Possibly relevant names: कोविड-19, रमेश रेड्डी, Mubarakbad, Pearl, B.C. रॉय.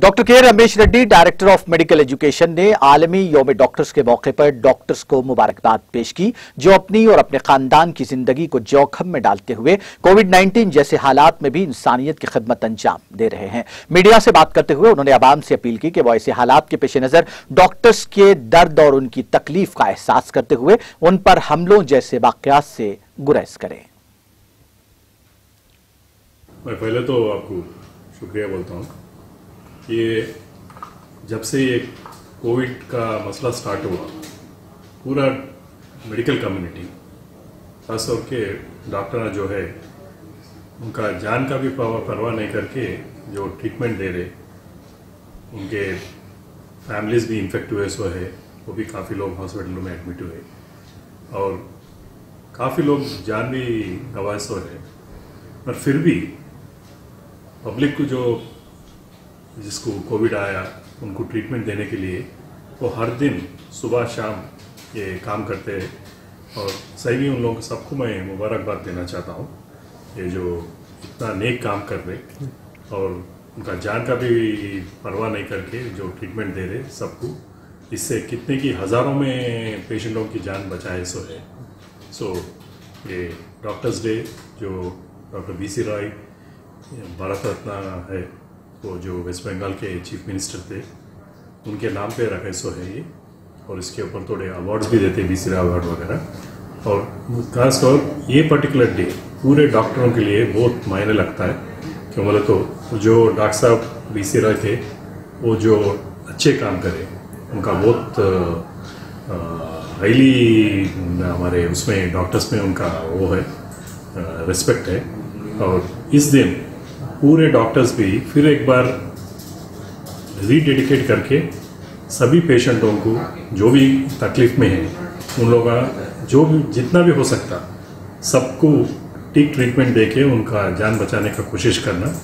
Doctor K रमेश रेड्डी director of medical education ने आलमी योम डॉक्टर्स के मौके पर डॉक्टर्स को मुबारकबाद पेश की, जो अपनी और अपने खानदान की जिंदगी को जोखिम में डालते हुए कोविड-19 जैसे हालात में भी इंसानियत की खिदमत अंजाम दे रहे हैं। मीडिया से बात करते हुए उन्होंने आवाम से अपील की कि वह ऐसे हालात के पेश नज़र डॉक्टर्स के दर्द और उनकी तकलीफ का एहसास करते हुए उन पर हमलों जैसे वाक़यात से गुरेज करें। मैं पहले तो आपको शुक्रिया बोलता हूँ। ये जब से ये कोविड का मसला स्टार्ट हुआ, पूरा मेडिकल कम्युनिटी खास तौर के डॉक्टर जो है उनका जान का भी परवाह नहीं करके जो ट्रीटमेंट दे रहे, उनके फैमिलीज भी इन्फेक्ट हुए सो है, वो भी काफ़ी लोग हॉस्पिटलों में एडमिट हुए और काफ़ी लोग जान भी गंवाए सो है। पर फिर भी पब्लिक को जो जिसको कोविड आया उनको ट्रीटमेंट देने के लिए वो हर दिन सुबह शाम ये काम करते हैं और सही भी उन लोगों सबको मैं मुबारकबाद देना चाहता हूँ। ये जो इतना नेक काम कर रहे और उनका जान का भी परवाह नहीं करके जो ट्रीटमेंट दे रहे सबको, इससे कितने की हज़ारों में पेशेंटों की जान बचाए सो है। सो ये डॉक्टर्स डे जो डॉक्टर B.C. रॉय भारत रत्न है, वो जो वेस्ट बंगाल के चीफ मिनिस्टर थे, उनके नाम पे रखे सो है ये। और इसके ऊपर थोड़े अवार्ड्स भी देते हैं B.C. रॉय अवार्ड वगैरह। और खासतौर ये पर्टिकुलर डे पूरे डॉक्टरों के लिए बहुत मायने लगता है, क्यों बोले तो जो डॉक्टर साहब B.C. रॉय थे वो जो अच्छे काम करे उनका बहुत हाईली हमारे उसमें डॉक्टर्स में उनका वो है रिस्पेक्ट है। और इस दिन पूरे डॉक्टर्स भी फिर एक बार रीडेडिकेट करके सभी पेशेंटों को जो भी तकलीफ में है उन लोगों का जो भी जितना भी हो सकता सबको ठीक ट्रीटमेंट देके उनका जान बचाने का कोशिश करना